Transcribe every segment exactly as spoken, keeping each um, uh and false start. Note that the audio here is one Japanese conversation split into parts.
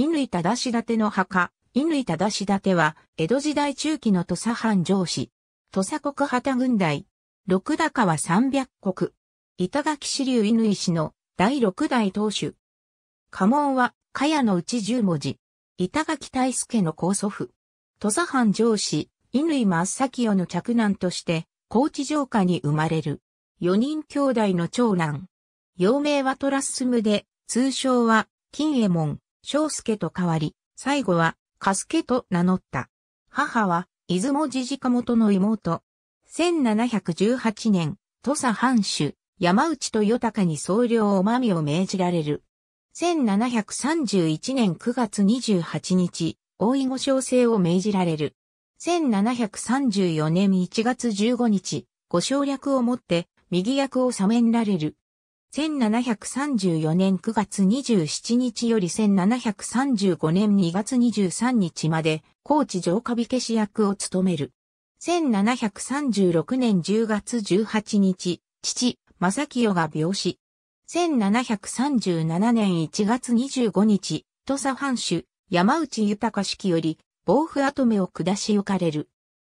乾忠舘の墓。乾忠舘は、江戸時代中期の土佐藩城士。土佐国旗郡代。六高は三百石。板垣支流乾氏の第六代当主。家紋は、茅の内十文字。板垣退助の高祖父。土佐藩城士、乾正清の嫡男として、高知城下に生まれる。四人兄弟の長男。幼名は虎進で、通称は、金右衛門、章介と変わり、最後は、嘉助と名乗った。母は、出雲時近元の妹。せんななひゃくじゅうはちねん、土佐藩主、山内豊隆に総領おまみを命じられる。せんななひゃくさんじゅういちねんくがつにじゅうはちにち、大囲御掌制を命じられる。せんななひゃくさんじゅうよねんいちがつじゅうごにち、御省略をもって、右役を赦免られる。せんななひゃくさんじゅうよねんくがつにじゅうしちにちよりせんななひゃくさんじゅうごねんにがつにじゅうさんにちまで、高知城下火消し役を務める。せんななひゃくさんじゅうろくねんじゅうがつじゅうはちにち、父、正清が病死。せんななひゃくさんじゅうななねんいちがつにじゅうごにち、土佐藩主、山内豊式より、防府跡目を下し行かれる。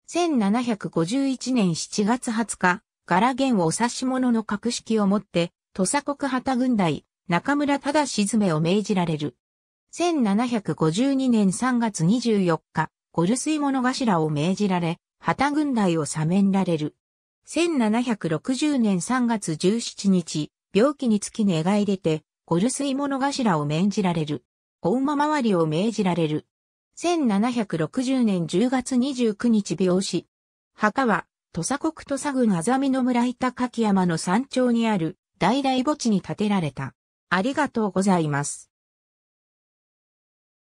せんななひゃくごじゅういちねんしちがつはつか、柄源お指物の格式をもって、土佐国旗郡代、中村忠詰を命じられる。せんななひゃくごじゅうにねんさんがつにじゅうよっか、御留守居物頭を命じられ、旗郡代を赦免られる。せんななひゃくろくじゅうねんさんがつじゅうしちにち、病気につき寝返出て、御留守居物頭を命じられる。お馬回りを命じられる。せんななひゃくろくじゅうねんじゅうがつにじゅうくにち病死。墓は、土佐国土佐郡安曇野村板垣山の山頂にある、大々墓地に建てられた。ありがとうございます。